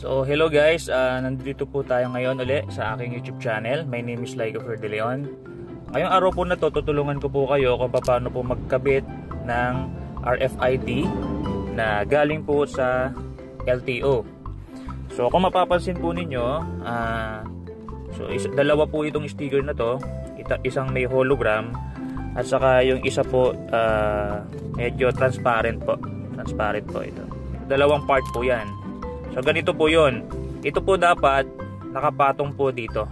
So hello guys, nandito po tayo ngayon uli sa aking YouTube channel. My name is Lico Ferdileon. Ngayong araw po na to, tutulungan ko po kayo kung paano po magkabit ng RFID na galing po sa LTO. So kung mapapansin po ninyo, dalawa po itong sticker na to. Isang may hologram at saka yung isa po medyo transparent po. Transparent po ito. Dalawang part po yan. So ganito po yun. Ito po dapat nakapatong po dito.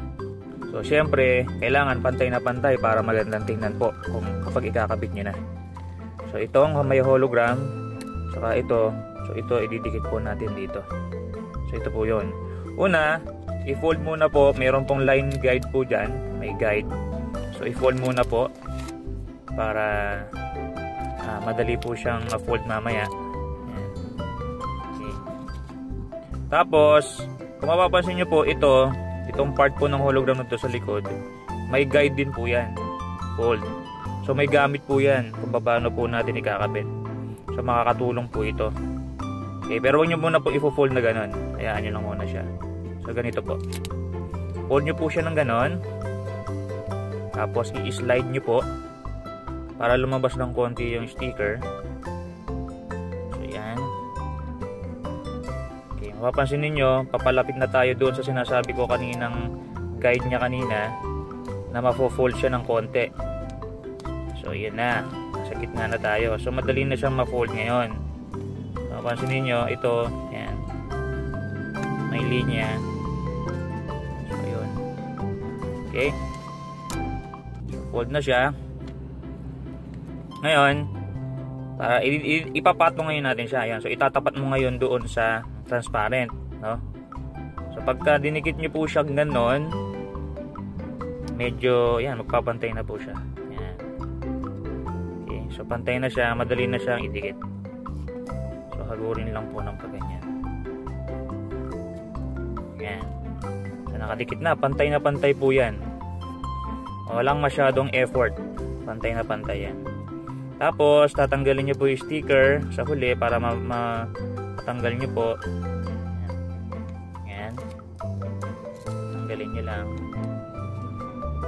So syempre kailangan pantay na pantay para magandang tingnan po kung kapag ikakabit nyo na. So itong may hologram saka ito. So ito ididikit po natin dito. So ito po yun. Una, i-fold muna po. Meron pong line guide po dyan. May guide. So i-fold muna po para madali po siyang ma-fold mamaya. Tapos, kung mapapansin nyo po ito, itong part po ng hologram nito sa likod, may guide din po yan. Fold. So may gamit po yan kung paano po natin ikakabit. So makakatulong po ito. Okay, pero huwag nyo muna po i-fold na ganon. Hayaan nyo lang muna siya. So ganito po. Fold nyo po siya ng ganon. Tapos i-slide nyo po para lumabas ng konti yung sticker. So yan. Mapapansin ninyo, papalapit na tayo doon sa sinasabi ko kaninang guide niya kanina na mafo-fold siya ng konti. So, yan na. Sa gitna na tayo. So, madali na siyang ma-fold ngayon. Mapapansin ninyo, ito, yan. May linya. So, yun. Okay. So, fold na siya. Ngayon, para ipapatong ngayon natin siya. Ayan. So, itatapat mo ngayon doon sa transparent, no? So pagka dinikit nyo po siya ganon, medyo yan, magpapantay na po siya. Yan. Okay, so pantay na siya, madali na siyang idikit. So hagurin lang po ng kaganyan. Yan. So nakadikit na pantay po yan. Walang masyadong effort. Pantay na pantay yan. Tapos tatanggalin nyo po yung sticker sa huli para tanggalin nyo po. Ayan. Tanggalin nyo lang.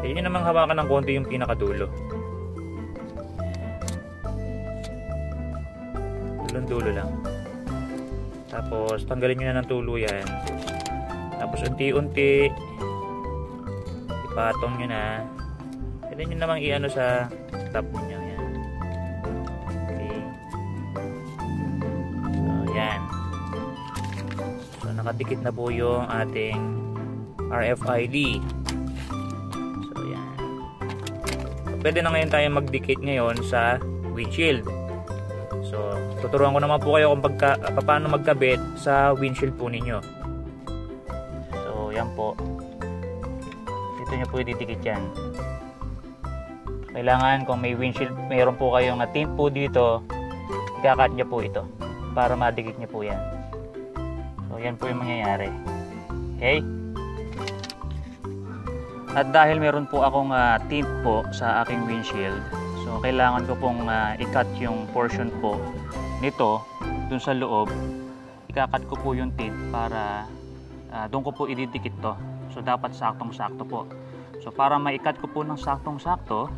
Pwede nyo namang hawakan ng konti yung pinakadulo. Dulong-dulo lang. Tapos, tanggalin nyo na ng tuluyan. Tapos, unti-unti ipatong nyo na. Pwede nyo namang iano sa top nyo. Nakadikit na po yung ating RFID. So, yan. Pwede na ngayon tayo magdikit ngayon sa windshield. So, tuturuan ko naman po kayo kung paano magkabit sa windshield po ninyo. So, yan po. Dito nyo po ididikit yan. Kailangan kung may windshield, mayroon po kayong tape po dito, ikakat nyo po ito para madikit nyo po yan. So, yan po yung mangyayari. Okay? At dahil meron po akong tint po sa aking windshield, so, kailangan ko pong i-cut yung portion po nito dun sa loob. I-cut ko po yung tint para dun ko po ididikit to. So, dapat saktong-sakto po. So, para ma-i-cut ko po ng saktong-sakto,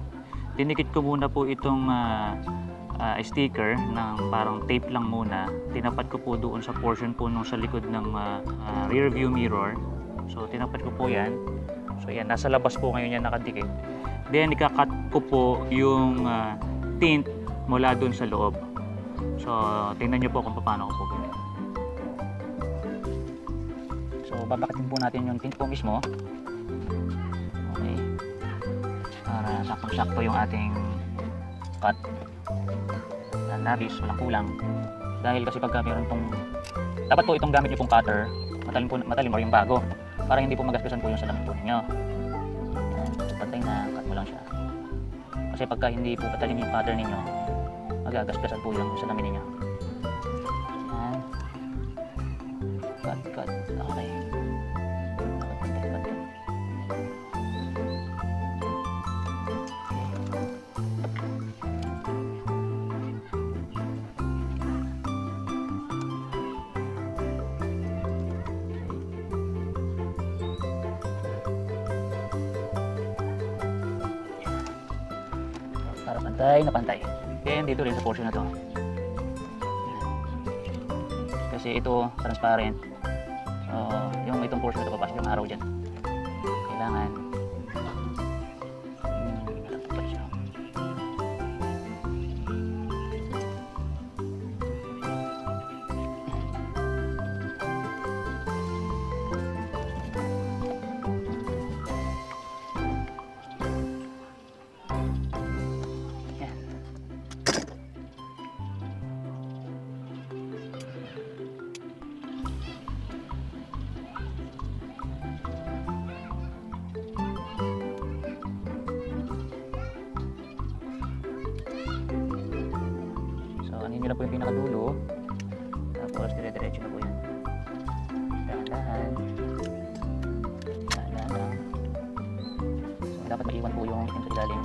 dinikit ko muna po itong sticker ng parang tape lang muna. Tinapat ko po doon sa portion po nung sa likod ng rear view mirror. So tinapat ko po yan. So yan, nasa labas po ngayon yan nakadikit. Then ikakat ko po yung tint mula doon sa loob. So tingnan nyo po kung paano ko po ganyan. So babakatin po natin yung tint po mismo. Okay. Para sakto-sakto yung ating cut. Nabis, walang kulang. Dahil kasi pagka meron pong, dapat po itong gamit nyo pong cutter, matalim or yung bago, para hindi po magasgasan po yung salamin po ninyo. Ayan, pantay na, cut mo lang siya. Kasi pagka hindi po patalim yung cutter ninyo, magagasgasan po yung salamin ninyo. Ayan. Cut. Okay. Cut. Pantay na pantay. Then dito rin sa portion na to. Kasi ito transparent. So yung itong portion na ito papasok yung araw dyan. Kailangan nila po yung pinakadulo, tapos dire-diretso na po yan. Dahan-dahan, dahan-dahan. So, dapat maiwan po yung item sa ilalim.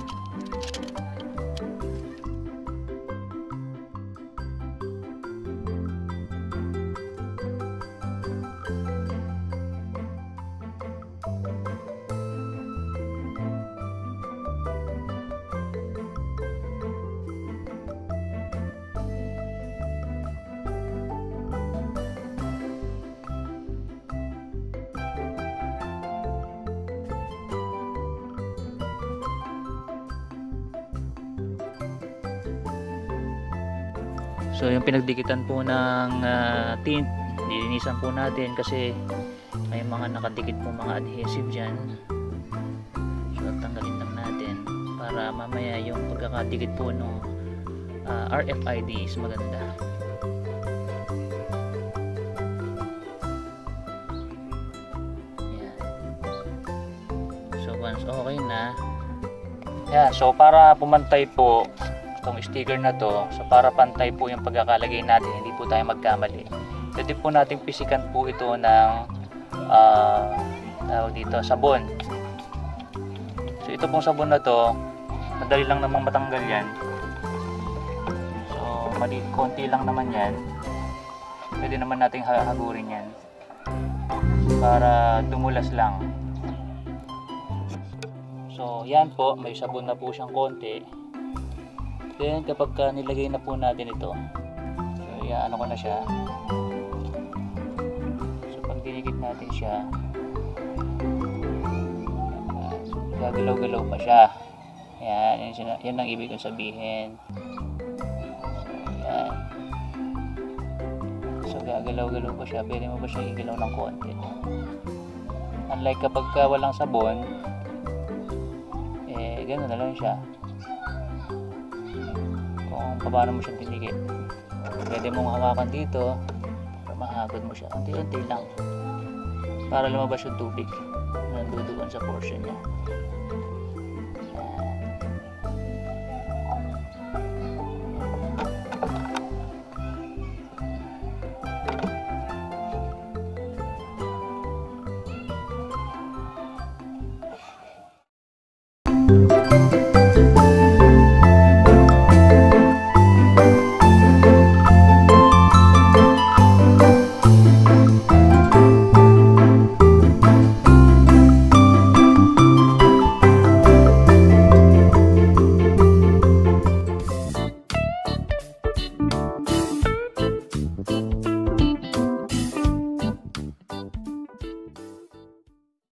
So yung pinagdikitan po ng tint, nilinisan po natin kasi may mga nakadikit po mga adhesive dyan. So tanggalin lang natin para mamaya yung pagkakadikit po ng RFID is maganda. Ayan. So once okay na. Yeah, so para pumantay po itong sticker na to, so para pantay po yung pagkakalagay natin, hindi po tayo magkamali, pwede po natin pisikan po ito ng dito, sabon. So ito pong sabon na to, madali lang namang matanggal yan, so maliit, konti lang naman yan, pwede naman nating hagurin yan para dumulas lang. So yan po, may sabon na po siyang konti. Then kapag nilagay na po natin ito, so iaano ko na siya. So pag dinikit natin siya, gagalaw-galaw pa siya. Ayan, yan ang ibig kong sabihin. So ayan. So gagalaw-galaw pa siya, pwede mo ba siya igalaw ng konti. Unlike kapag walang sabon, eh gano'n na lang siya. Kung paano mo siyang tinigit, pwede mong hawakan dito para mahagod mo siya unti-unti lang para lumabas yung tubig na dudugan sa portion niya.